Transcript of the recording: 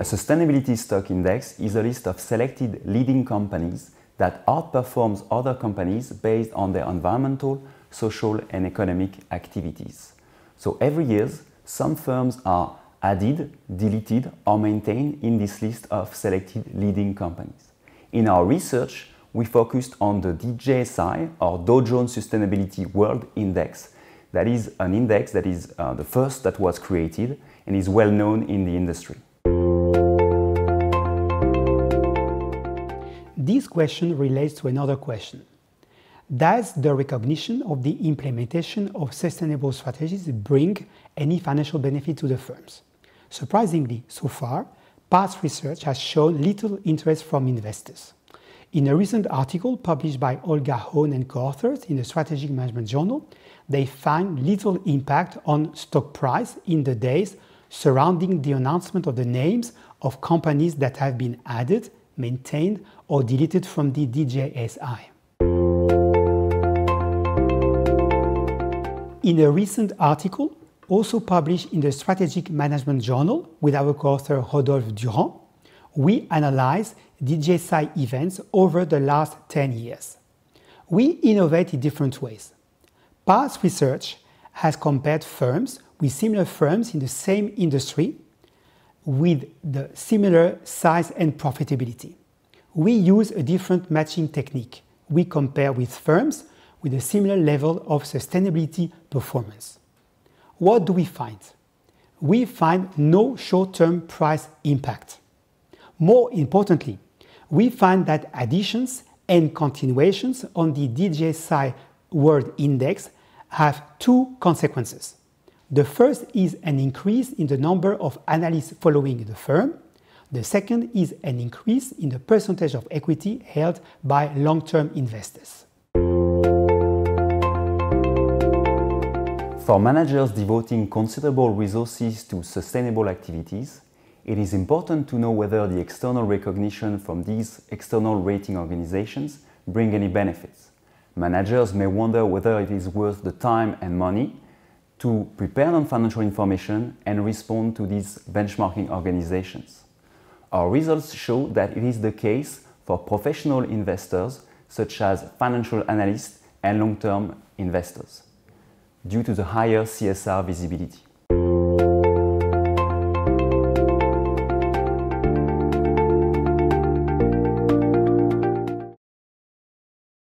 A sustainability stock index is a list of selected leading companies that outperforms other companies based on their environmental, social and economic activities. So every year, some firms are added, deleted or maintained in this list of selected leading companies. In our research, we focused on the DJSI or Dow Jones Sustainability World Index. That is an index that is the first that was created and is well known in the industry. This question relates to another question. Does the recognition of the implementation of sustainable strategies bring any financial benefit to the firms? Surprisingly, so far, past research has shown little interest from investors. In a recent article published by Olga Hohn and co-authors in the Strategic Management Journal, they find little impact on stock price in the days surrounding the announcement of the names of companies that have been added, maintained, or deleted from the DJSI. In a recent article, also published in the Strategic Management Journal with our co-author Rodolphe Durand, we analyzed DJSI events over the last 10 years. We innovate in different ways. Past research has compared firms with similar firms in the same industry with the similar size and profitability. We use a different matching technique. We compare with firms with a similar level of sustainability performance. What do we find? We find no short-term price impact. More importantly, we find that additions and continuations on the DJSI World Index have two consequences. The first is an increase in the number of analysts following the firm. The second is an increase in the percentage of equity held by long-term investors. For managers devoting considerable resources to sustainable activities, it is important to know whether the external recognition from these external rating organizations bring any benefits. Managers may wonder whether it is worth the time and money to prepare non-financial information and respond to these benchmarking organizations. Our results show that it is the case for professional investors such as financial analysts and long-term investors due to the higher CSR visibility.